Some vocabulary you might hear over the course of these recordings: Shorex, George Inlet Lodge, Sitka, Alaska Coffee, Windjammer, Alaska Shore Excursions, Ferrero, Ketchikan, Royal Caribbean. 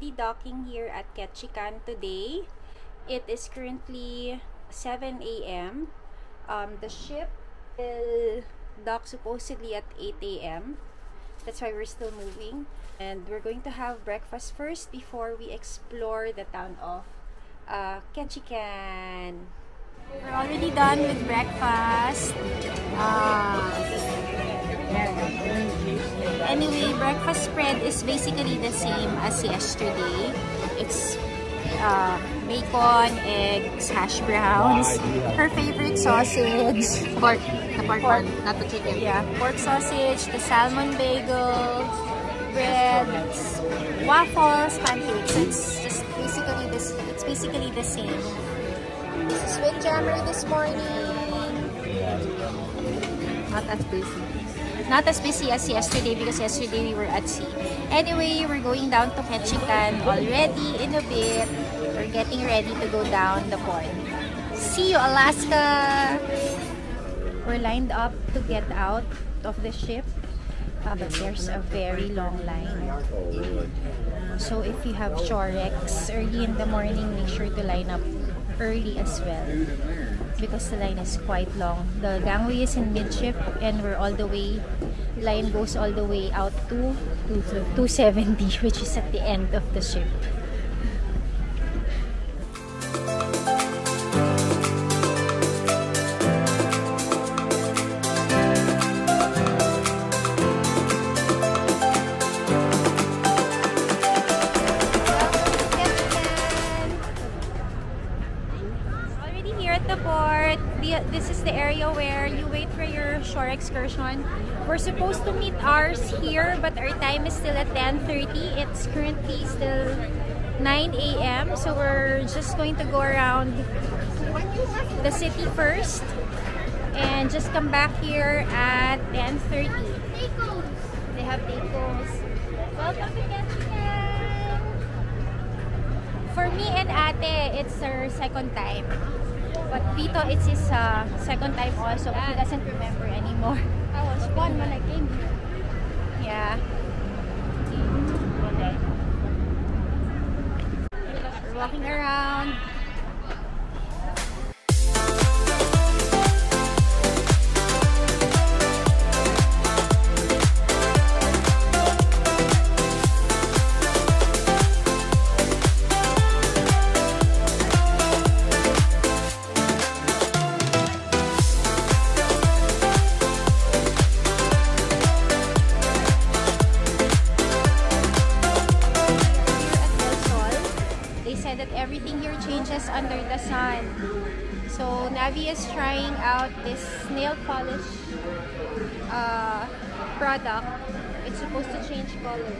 already docking here at Ketchikan today. It is currently 7 AM. The ship will dock supposedly at 8 AM. That's why we're still moving, and we're going to have breakfast first before we explore the town of Ketchikan. We're already done with breakfast. Anyway, breakfast spread is basically the same as yesterday. It's bacon, eggs, hash browns, her favorite sausage, pork, not the chicken. Yeah, pork sausage, the salmon bagel, bread, waffles, pancakes. It's just basically this. It's basically the same. This is Windjammer this morning. Not as busy. Not as busy as yesterday because yesterday we were at sea. Anyway, we're going down to Ketchikan already in a bit. We're getting ready to go down the port. See you, Alaska! We're lined up to get out of the ship, but there's a very long line. So if you have shore recs early in the morning, make sure to line up early as well, because the line is quite long. The gangway is in midship, and we're all the way, line goes all the way out to 270, which is at the end of the ship. This is the area where you wait for your shore excursion. We're supposed to meet ours here, but our time is still at 10:30. It's currently still 9 AM, so we're just going to go around the city first and just come back here at 10:30. They have takeos. Welcome to Ketchikan! For me and Ate, it's our second time. But Vito, it's his second time also, but he doesn't remember anymore. I was born when I came here. Yeah. Okay. We're walking around. Under the sun. So Navi is trying out this nail polish product. It's supposed to change color.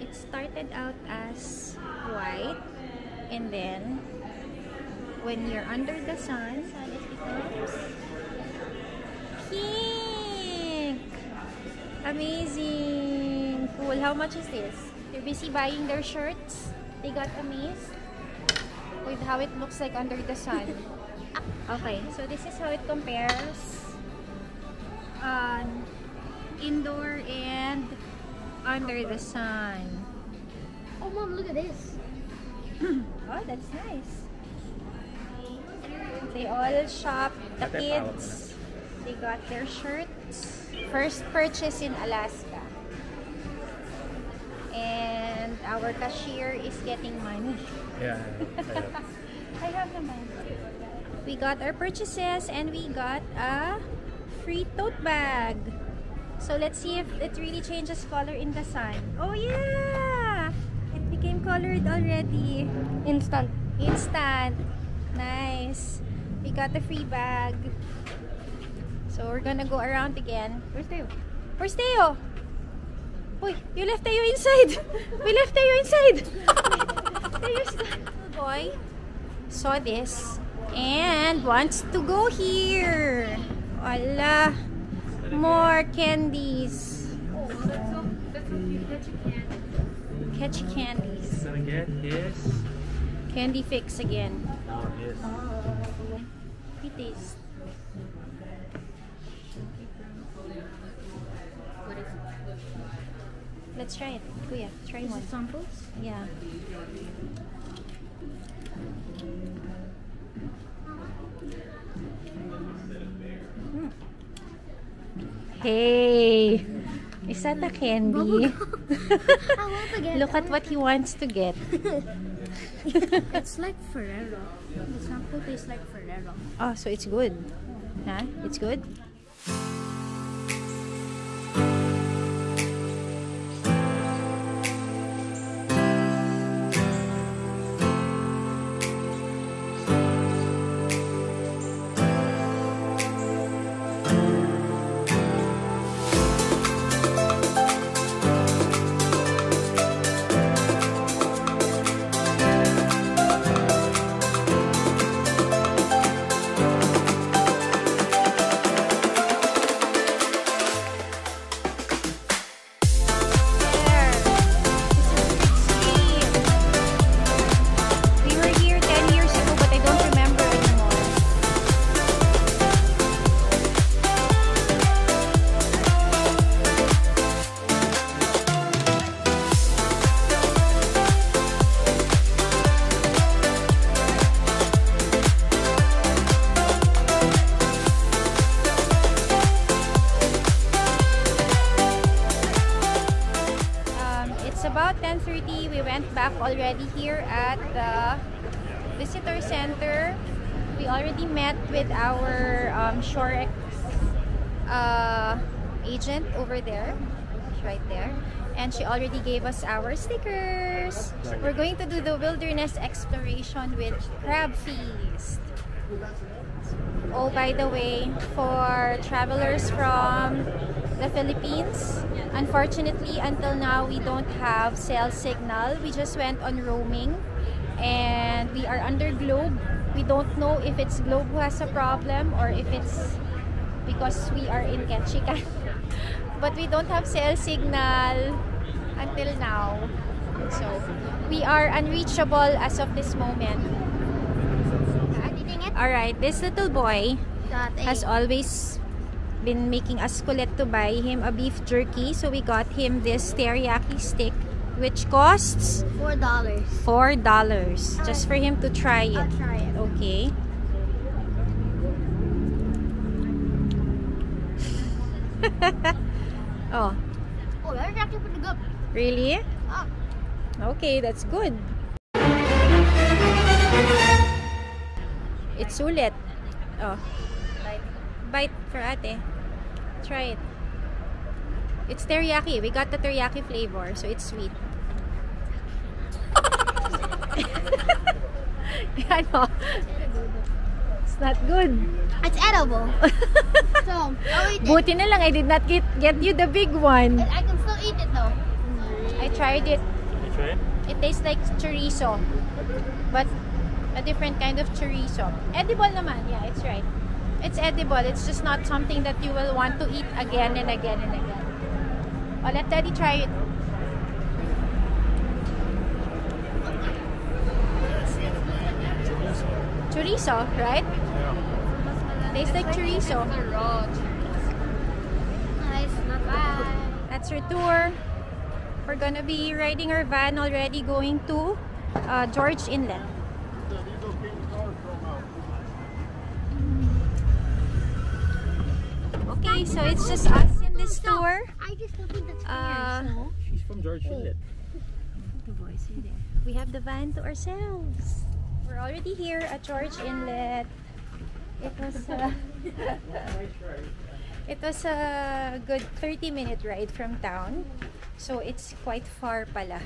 It started out as white, and then when you're under the sun, it becomes pink. Amazing. Cool. How much is this? They're busy buying their shirts. They got amazed with how it looks like under the sun. Okay, so this is how it compares on indoor and under the sun. Oh mom, look at this. Oh, that's nice. They all shop, the kids, they got their shirts. First purchase in Alaska. And our cashier is getting money. Yeah. I have the money. We got our purchases, and we got a free tote bag. So let's see if it really changes color in the sun. Oh yeah! It became colored already. Instant. Instant. Nice. We got the free bag. So we're gonna go around again. Where's Teo? Where's Teo? Uy, you left Teo inside! We left Teo inside! Teo's little boy saw this and wants to go here! Voila! More candies! Oh, that's what you catch candies. It's gonna get his candy fix again. Oh, yes. It is. Let's try it. Kuya, try one. Samples? Yeah. Mm. Hey! Is that a candy? I want to get. Look at what he wants to get. It's like Ferrero. The sample tastes like Ferrero. Oh, so it's good. Huh? It's good? Already here at the visitor center. We already met with our Shore agent over there. She's right there, and she already gave us our stickers. We're going to do the wilderness exploration with crab feast. Oh, by the way, for travelers from the Philippines, unfortunately, until now, we don't have cell signal. We just went on roaming, and we are under Globe. We don't know if it's Globe who has a problem or if it's because we are in Ketchikan. But we don't have cell signal until now. So, we are unreachable as of this moment. Alright, this little boy has always been making us collect to buy him a beef jerky, so we got him this teriyaki stick which costs $4 just for him to try it. I'll try it. Okay. Oh, that is actually pretty good. Really? Oh. Okay, that's good. It's ulit. Oh. Bite for ate. Try it. It's teriyaki. We got the teriyaki flavor, so it's sweet. It's not good. It's edible. So, I'll eat it. Buti na lang I did not get you the big one. I can still eat it though. I tried it. You try it? It tastes like chorizo, but a different kind of chorizo. Edible naman. Yeah, it's right. It's edible. It's just not something that you will want to eat again and again and again. Oh, let Daddy try it. Chorizo, right? Yeah. Tastes like chorizo. Nice, not bad. That's our tour. We're gonna be riding our van already, going to George Inlet. Okay, so it's just us in this tour. I just opened the door. She's from George Inlet. We have the van to ourselves. We're already here at George Inlet. It was a good 30-minute ride from town. So it's quite far pala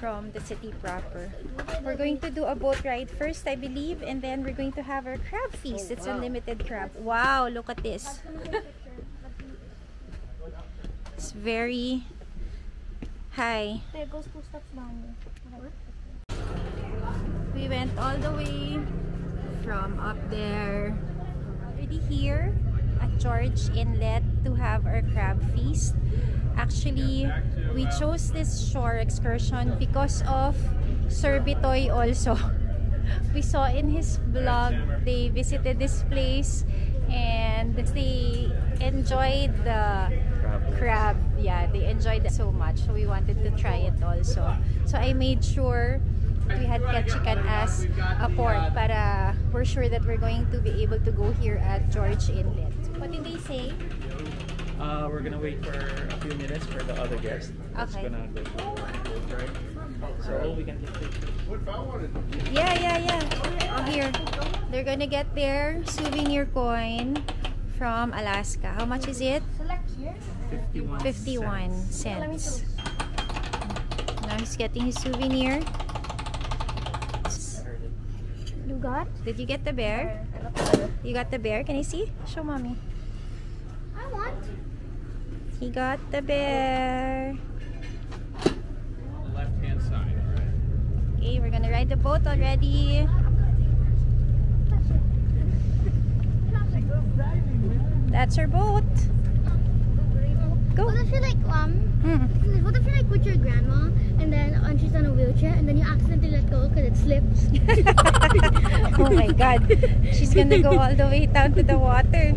from the city proper. We're going to do a boat ride first, I believe, and then we're going to have our crab feast. It's unlimited crab. Wow, look at this. It's very high. We went all the way from up there. Already here at George Inlet to have our crab feast. Actually, we chose this shore excursion because of Sir Bitoy also. We saw in his vlog, they visited this place and they enjoyed the crab. Yeah, they enjoyed it so much. So we wanted to try it also. So I made sure we had Ketchikan as a port para we're sure that we're going to be able to go here at George Inlet. What did they say? We're gonna wait for a few minutes for the other guest. Okay. Gonna go try. So we can take pictures. Yeah. Here, they're gonna get their souvenir coin from Alaska. How much is it? 51 cents. Now he's getting his souvenir. You got? Did you get the bear? You got the bear? Can I see? Show mommy. I want. He got the bear. On the left hand side, alright. Okay, we're gonna ride the boat already. That's our boat. Go. What if you're like what if you're like with your grandma and then she's on a wheelchair and then you accidentally let go because it slips? Oh my god. She's gonna go all the way down to the water.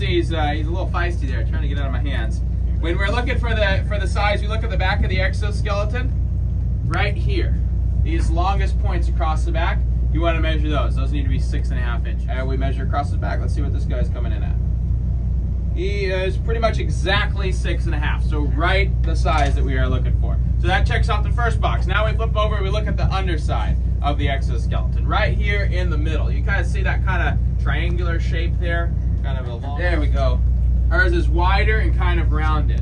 He's a little feisty there, trying to get out of my hands. When we're looking for the size, we look at the back of the exoskeleton. Right here, these longest points across the back, you want to measure those. Those need to be 6.5 inches. And we measure across the back. Let's see what this guy's coming in at. He is pretty much exactly 6.5. So right the size that we are looking for. So that checks out the first box. Now we flip over and we look at the underside of the exoskeleton. Right here in the middle. You kind of see that kind of triangular shape there. Kind of a long. There we go. Hers is wider and kind of rounded.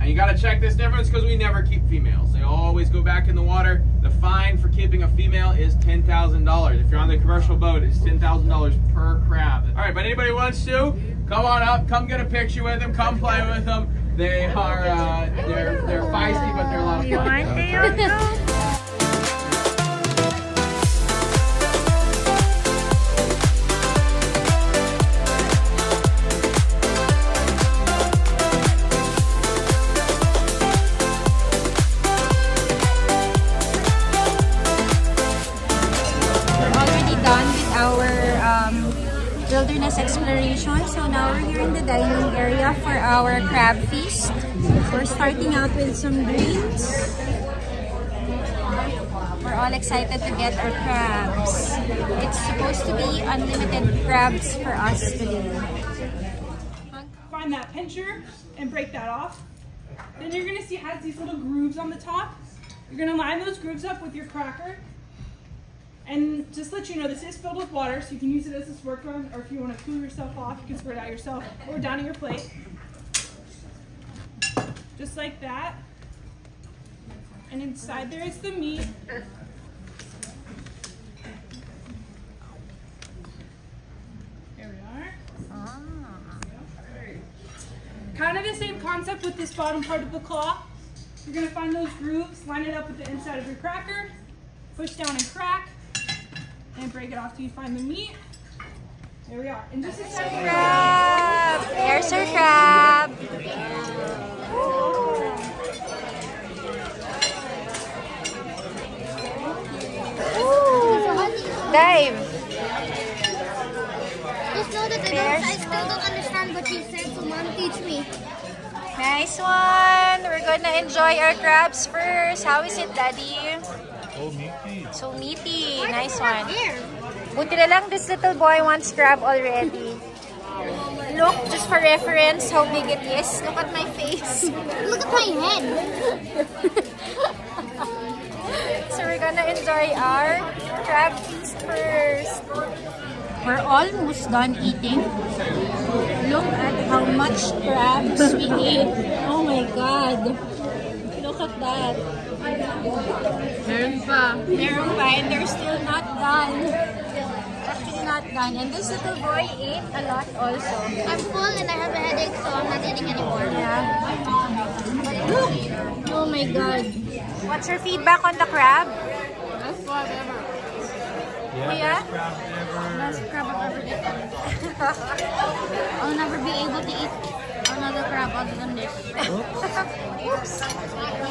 And you got to check this difference because we never keep females. They always go back in the water. The fine for keeping a female is $10,000. If you're on the commercial boat, it's $10,000 per crab. All right, but anybody wants to, come on up, come get a picture with them, come play with them. They are they're feisty, but they're a lot of fun. Exploration. So now we're here in the dining area for our crab feast. We're starting out with some drinks. We're all excited to get our crabs. It's supposed to be unlimited crabs for us today. Find that pincher and break that off. Then you're going to see it has these little grooves on the top. You're going to line those grooves up with your cracker. And just to let you know, this is filled with water, so you can use it as a squirt gun, or if you want to cool yourself off, you can squirt out yourself or down at your plate. Just like that. And inside there is the meat. Here we are. Kind of the same concept with this bottom part of the claw. You're going to find those grooves, line it up with the inside of your cracker, push down and crack. And break it off till you find the meat. There we are. And just a second. Crab! There's our crab! Ooh. Dive! Just know that I still don't understand what he said, so mom, teach me. Nice one! We're gonna enjoy our crabs first. How is it, Daddy? Oh, meaty. So meaty. Nice one. Buti na lang this little boy wants crab already. look, just for reference, how big it is. Look at my face. Look at my head. So we're gonna enjoy our crab feast first. We're almost done eating. Look at how much crabs we ate. Oh my god. Look at that. Meron pa. And they're still not done. Done. And this little boy ate a lot also. I'm full and I have a headache, so I'm not eating anymore. Yeah. Oh my god. What's your feedback on the crab? Best crab ever. Yeah? Best crab I've ever eaten. I'll never be able to eat another crab other than this. Oops. Okay.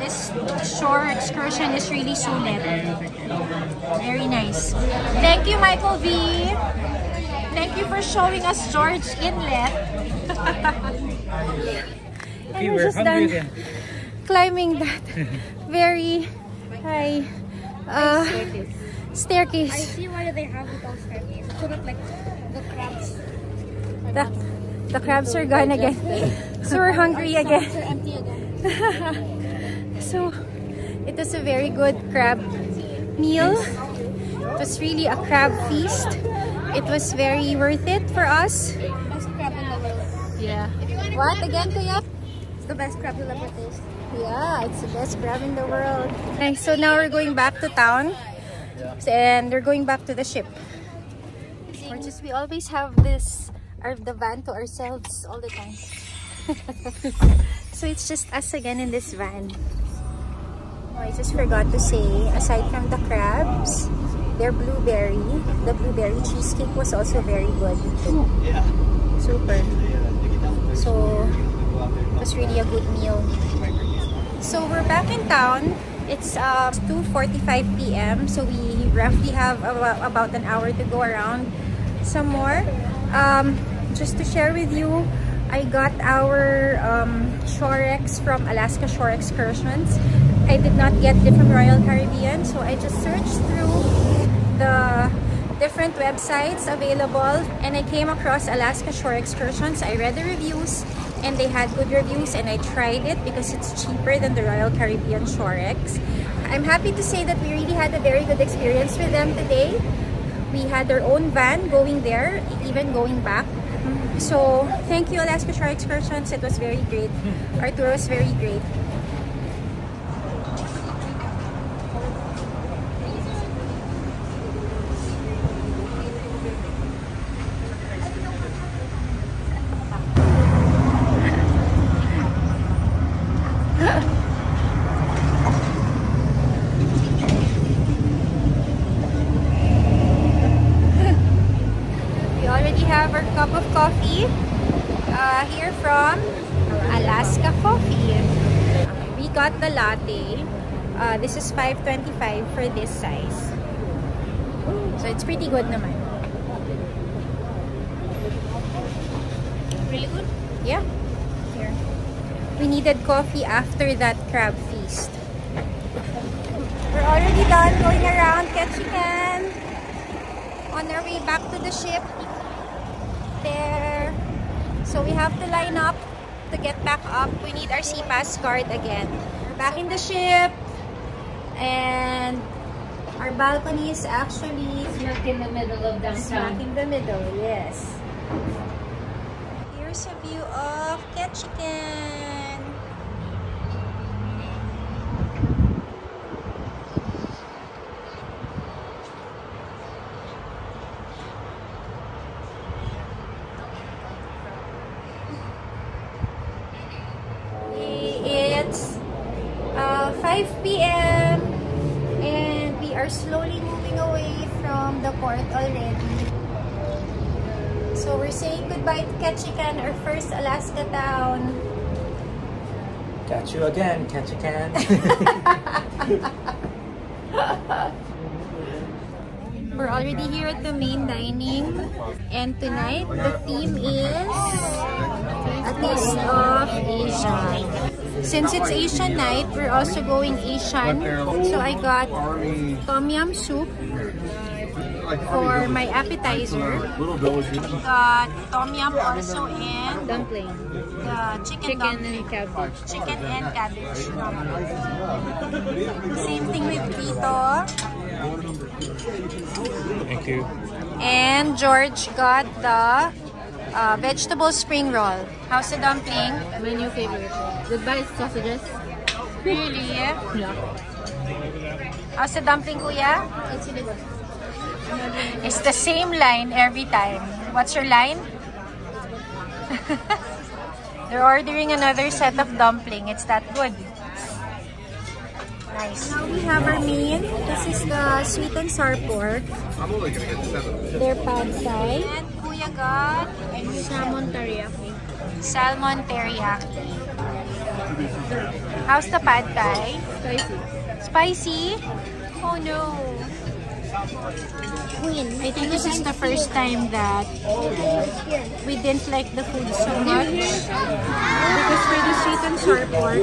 This shore excursion is really sulit. Very nice. Thank you, Michael V. Thank you for showing us George Inlet. Okay, we're just done again. Climbing that very high staircase. I see why they have it on staircase. So that, like, the crabs. The crabs are gone again. So we're hungry again. Are empty again. So it was a very good crab meal. It was really a crab feast. It was very worth it for us. Best crab in the world. Yeah. What again, Kuya? It's the best crab you'll ever taste. Yeah, it's the best crab in the world. Okay, so now we're going back to town, and we're going back to the ship. We always have this, the van to ourselves all the time. So it's just us again in this van. Oh, I just forgot to say, aside from the crabs, their blueberry, the blueberry cheesecake was also very good. Yeah. Super. So, it was really a good meal. So, we're back in town. It's 2:45 p.m. So, we roughly have about an hour to go around some more. Just to share with you, I got our Shorex from Alaska Shore Excursions. I did not get it from Royal Caribbean, so I just searched through the different websites available and I came across Alaska Shore Excursions. I read the reviews and they had good reviews, and I tried it because it's cheaper than the Royal Caribbean Shorex. I'm happy to say that we really had a very good experience with them today. We had our own van going there, even going back. So thank you, Alaska Shore Excursions. It was very great. Our tour was very great. Here from Alaska Coffee. We got the latte. This is $5.25 for this size. So it's pretty good naman. Really good? Yeah. Here. We needed coffee after that crab feast. We're already done going around Ketchikan. On our way back to the ship. There. So we have to line up to get back up. We need our Sea Pass card again. We're back in the ship, and our balcony is actually smack in the middle of downtown. Smack in the middle, yes. Here's a view of Ketchikan. It's 5 p.m. and we are slowly moving away from the port already. So we're saying goodbye to Ketchikan, our first Alaska town. Got you again, Ketchikan. We're already here at the main dining, and tonight the theme is A Taste of Asia. Since it's Asian night, we're also going Asian. So I got tom yum soup, For my appetizer, got tom yum also and dumpling. The chicken dumpling. Chicken and cabbage. Same thing with Tito. Thank you. And George got the vegetable spring roll. How's the dumpling? My new favorite. Goodbye sausages. Really? Yeah. How's the dumpling, Kuya? It's the same line every time. What's your line? They're ordering another set of dumpling. It's that good. Nice. Now we have our main. This is the sweet and sour pork. They're pad thai. And Kuya got salmon teriyaki. Salmon teriyaki. How's the pad thai? Spicy. Spicy? Oh no. Queen. I think this is the first time that we didn't like the food so much because we're the sweet and sour pork.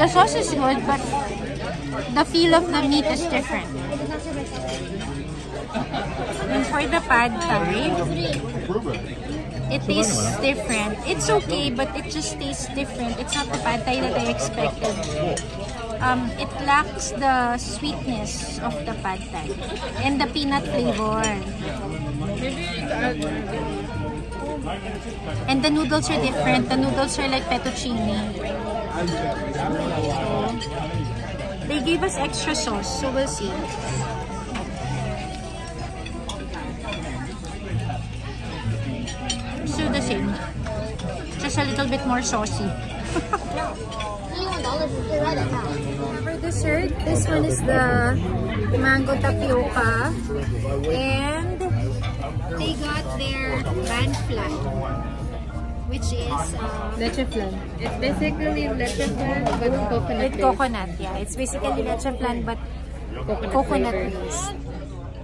The sauce is good, but the feel of the meat is different. And for the pad thai, it tastes different. It's okay, but it just tastes different. It's not the pad thai that I expected. It lacks the sweetness of the pad thai and the peanut flavor. And the noodles are different. The noodles are like fettuccine. So, they gave us extra sauce, so we'll see. So the same, just a little bit more saucy. For dessert, this one is the mango tapioca, and they got their band flan, which is leche flan. It's basically leche flan but coconut. With coconut, yeah. It's basically leche flan but coconut based.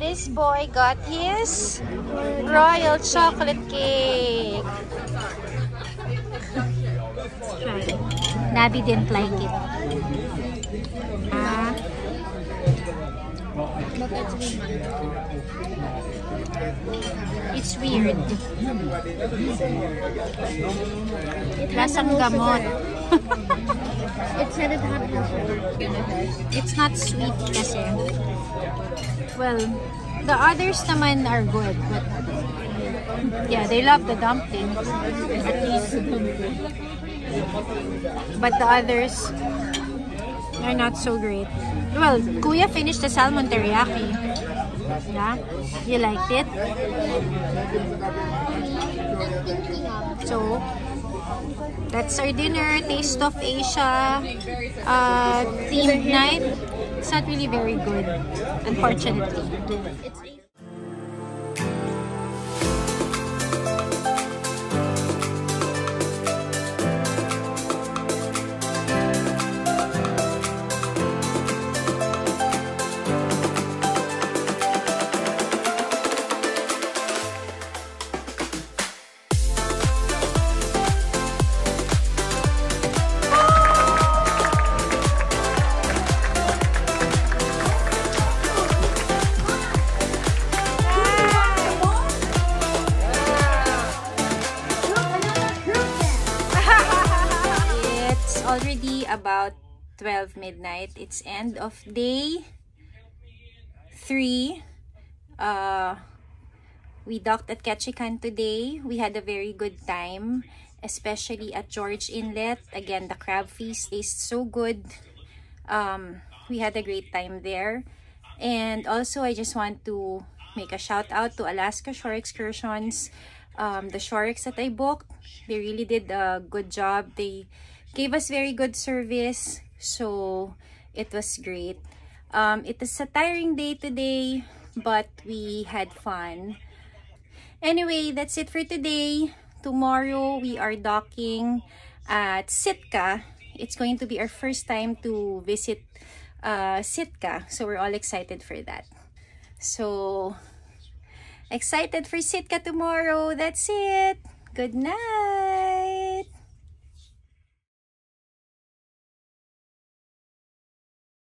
This boy got his royal chocolate cake. Let's try it. Nabi didn't like it. It's weird. Lasang gamot. It said it had sugar. It's not sweet kasi. Well, the others naman are good, but yeah, they love the dumpling, at least. But the others are not so great. Well, Kuya finished the salmon teriyaki. Yeah? You liked it? So, that's our dinner. Taste of Asia themed night. It's not really very good, unfortunately. About 12 midnight. It's end of day 3. We docked at Ketchikan today. We had a very good time, especially at George Inlet. Again, the crab feast tastes so good. We had a great time there. And also, I just want to make a shout out to Alaska Shore Excursions. The Shorex that I booked, they really did a good job. They gave us very good service, so it was great. It is a tiring day today, but we had fun. Anyway, that's it for today. Tomorrow, we are docking at Sitka. It's going to be our first time to visit Sitka, so we're all excited for that. So, excited for Sitka tomorrow. That's it. Good night.